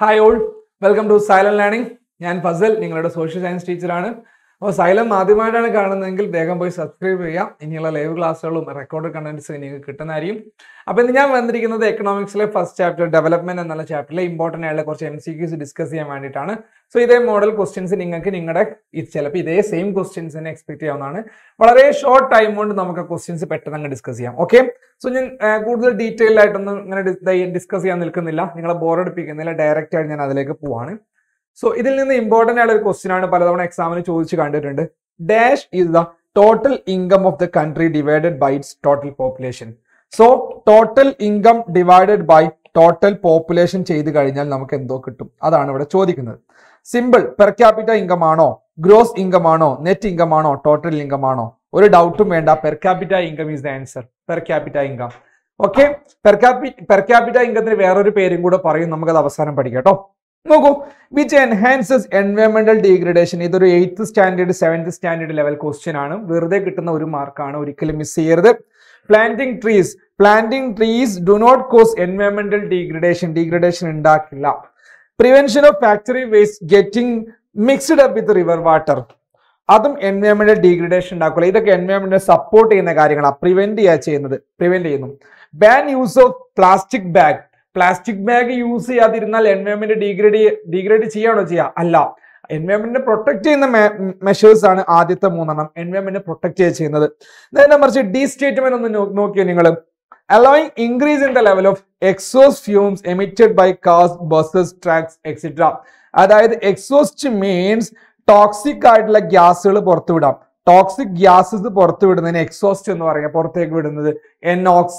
Hi all, welcome to Silent Learning. I am Fazil, your social science teacher. If Silent Learning, subscribe to live class and recorded content. So, in economics first chapter, development and chapter, important MCQs discuss. So, this model questions you same questions expect. Very short time we will questions discuss. Okay? So, I will discuss detail. So, this is the important question in exam. Dash is the total income of the country divided by its total population. So, total income divided by total population is the simple, per capita income, gross income, net income, total income. One doubt per capita income is the answer. Per capita income. Okay? Per capita income is the pairing which enhances environmental degradation. This is 8th standard, 7th standard level question. Planting trees do not cause environmental degradation. Prevention of factory waste getting mixed up with river water. That is environmental degradation. This is environmental support. Prevent. Ban use of plastic bag. Plastic bag use environment degrade no. Environment protect measures are the environment protect. Then number D statement. Allowing increase in the level of exhaust fumes emitted by cars, buses, trucks, etc. That exhaust means toxic gases. Toxic gases exhaust NOx,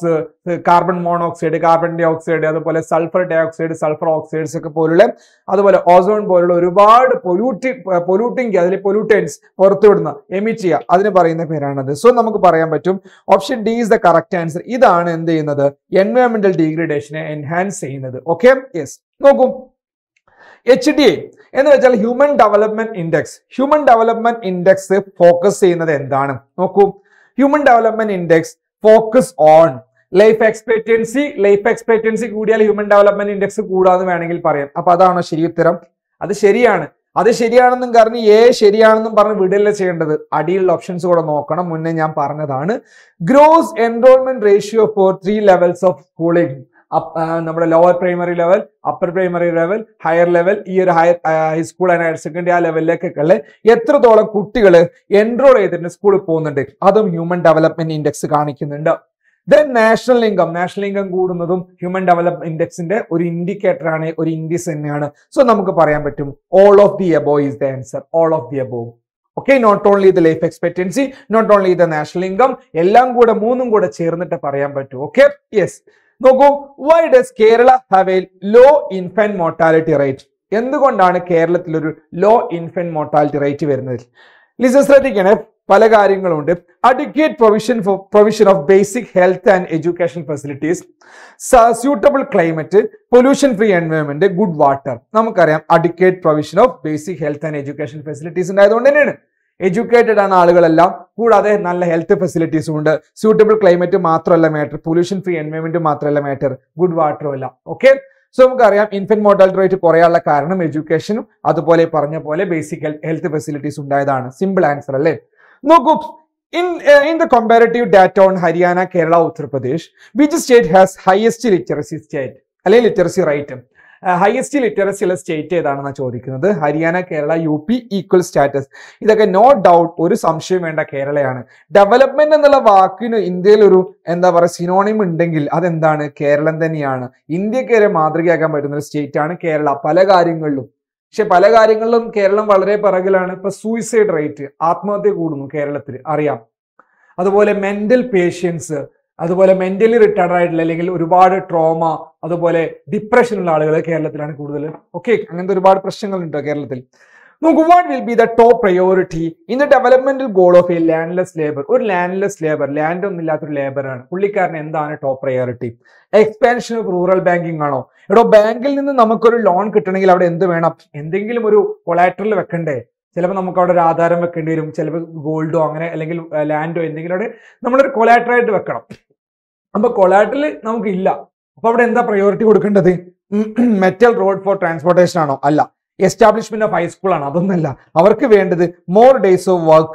carbon monoxide, carbon dioxide, sulfur dioxide, sulfur oxides, ozone, pollutants, emit. So, option D is the correct answer. This is environmental degradation enhanced. Okay? Yes. No. HDI, Human Development Index. Human Development Index focus focus on life expectancy. Life expectancy Human Development Index gross enrollment ratio for 3 levels of schooling. Lower primary level, upper primary level, high school and higher secondary level, enroll school. That's Human Development Index. Then national income is Human Development Index indicator or indice. So all of the above is the answer. All of the above. Okay, not only the life expectancy, not only the national income, okay? Yes. No go. Why does Kerala have a low infant mortality rate? Kerala has low infant mortality rate. Listen, adequate provision of basic health and education facilities, suitable climate, pollution-free environment, good water. Adequate provision of basic health and education facilities. Educated and who are the health facilities, suitable climate matter, pollution free environment matter, good water. Okay? So infant mortality rate is education, basic health facilities. Simple answer. No good. In the comparative data on Haryana, Kerala, Uttar Pradesh, which state has highest literacy state? Literacy rate. Highest literacy state is Haryana, Kerala, UP equal status. This is no doubt or assumption in Kerala. Development and the India is synonym in Kerala. India is a state in Kerala. Kerala is a suicide rate. Kerala is a mental patience. That's why mentally retarded, trauma, depression. Okay, what will be the top priority in the developmental goal of a landless labor? Or landless labor, land on the labor. Top priority. Expansion of rural banking. If we bank, we loan. We have gold, land, collateral. We have collateral. We have priority. metal road for transportation ano alla. Establishment of high school ano adonnalla. Avarku vendad more days of work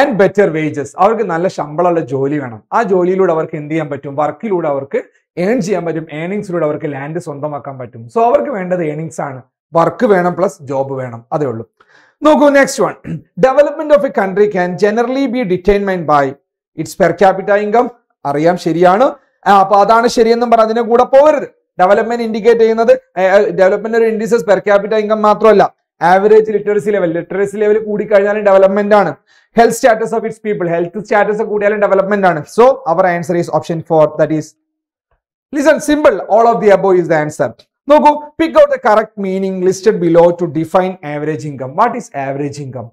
and better wages. Avarku nalla shambalalla joli venam. Aa joliyilude avarku endu cheyan pattum, workilude avarku earn cheyan pattum, earnings lude avarku land sondamakkan pattum. So avarku vendad earnings aanu. Work venam plus job venam adhe ullu. Nokku next one. Development of a country can generally be determined by its per capita income. Ariyam sheriyanu. Appo adana sheriyennum paradine kuda povarudhu. Development indicate cheynathu development or indices per capita income mathralla. Average literacy level koodi kazhnalum development aanu. Health status of its people, health status koodiyalum development aanu. So our answer is option 4, that is listen simple, all of the above is the answer. Now go pick out the correct meaning listed below to define average income. What is average income?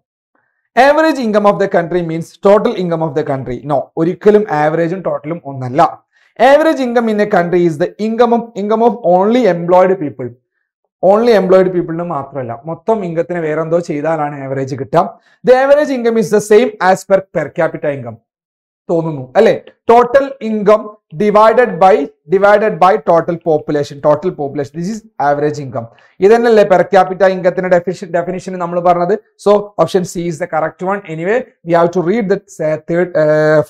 Average income of the country means total income of the country. No, orikkalum average um total um onnalla. Average income in a country is the income of only employed people. Only employed people nu mathralla. Mottham ingathine vera endo cheyidalana average kitta. The average income is the same as per capita income. Thonunu alle total income divided by total population. Total population, this is average income. Idannalle per capita ingathine definition nammal parnadu. So option C is the correct one. Anyway, we have to read the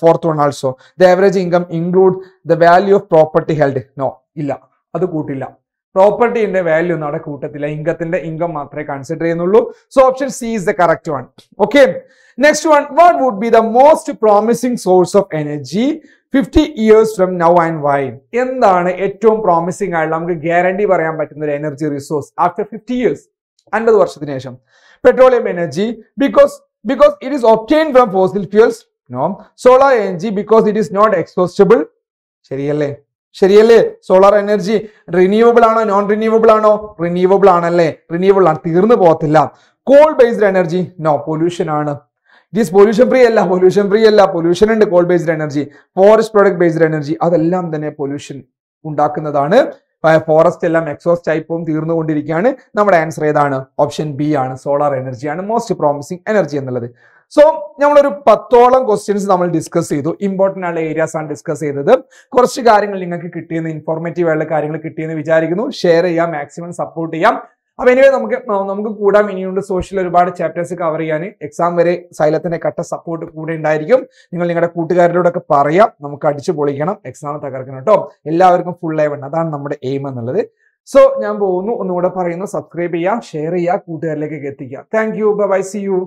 fourth one also. The average income include the value of property held. No illa adu kootilla. Property inde value nade kootathilla, ingathinte income mathre consider cheynullu. So option C is the correct one. Okay, next one. What would be the most promising source of energy 50 years from now and why? എന്താണ് ഏറ്റവും promising ആയിട്ടുള്ള നമുക്ക് guarantee പറയാൻ പറ്റുന്ന ഒരു energy resource after 50 years 50 വർഷത്തിന് ശേഷം? Petroleum energy because it is obtained from fossil fuels. No, solar energy because it is not exhaustible. ശരിയല്ലേ? സോളാർ എനർജി റിന്യൂവബിൾ ആണോ നോൺ റിന്യൂവബിൾ ആണോ? റിന്യൂവബിൾ ആണല്ലേ? റിന്യൂവബിൾ ആണ്, തീർന്നു പോകത്തില്ല. Coal based energy no, pollution ആണ്. ദിസ് പൊല്യൂഷൻ ഫ്രീ അല്ല, pollution ഉണ്ട്. Coal based energy, forest product based energy, അതെല്ലാം തന്നെ പൊല്യൂഷൻ ഉണ്ടാക്കുന്നതാണ്. ഫോറസ്റ്റ് എല്ലാം എക്സോസ്റ്റ് ആയി പോകും, തീർന്നുകൊണ്ടിരിക്കുകയാണ്. നമ്മുടെ ആൻസർ ഏതാണ്? ഓപ്ഷൻ ബി ആണ്, സോളാർ എനർജിയാണ് മോസ്റ്റ് പ്രോമിസിംഗ് എനർജി എന്നുള്ളത്. സോ നമ്മളൊരു 10ഓളം ക്വസ്റ്റ്യൻസ് നമ്മൾ ഡിസ്കസ് ചെയ്തു. ഇമ്പോർട്ടൻ്റ് ആയിട്ടുള്ള ഏരിയാസ് ആണ് ഡിസ്കസ് ചെയ്തത്. കുറച്ച് കാര്യങ്ങൾ നിങ്ങൾക്ക് കിട്ടിയെന്ന്, ഇൻഫോർമേറ്റീവ് ആയിട്ടുള്ള കാര്യങ്ങൾ കിട്ടിയെന്ന് വിചാരിക്കുന്നു. ഷെയർ ചെയ്യാം, മാക്സിമം സപ്പോർട്ട് ചെയ്യാം. അപ്പൊ എനിവേ നമുക്ക് കൂടാൻ ഇനിയുണ്ട്. സോഷ്യൽ ഒരുപാട് ചാപ്റ്റേഴ്സ് കവർ ചെയ്യാൻ. എക്സാം വരെ സൈലത്തിന്റെ കട്ട സപ്പോർട്ട് കൂടെ ഉണ്ടായിരിക്കും. നിങ്ങൾ നിങ്ങളുടെ കൂട്ടുകാരോടൊക്കെ പറയാം, നമുക്ക് അടിച്ചു പൊളിക്കണം, എക്സാം തകർക്കണം കേട്ടോ. എല്ലാവർക്കും ഫുൾ ലൈവ് ഉണ്ട്, അതാണ് നമ്മുടെ എയിം എന്നുള്ളത്. സോ ഞാൻ പോകുന്നു, ഒന്നുകൂടെ പറയുന്നു, സബ്സ്ക്രൈബ് ചെയ്യുക, ഷെയർ ചെയ്യുക, കൂട്ടുകാരിലേക്ക് എത്തിക്കുക. Thank you, bye, see U.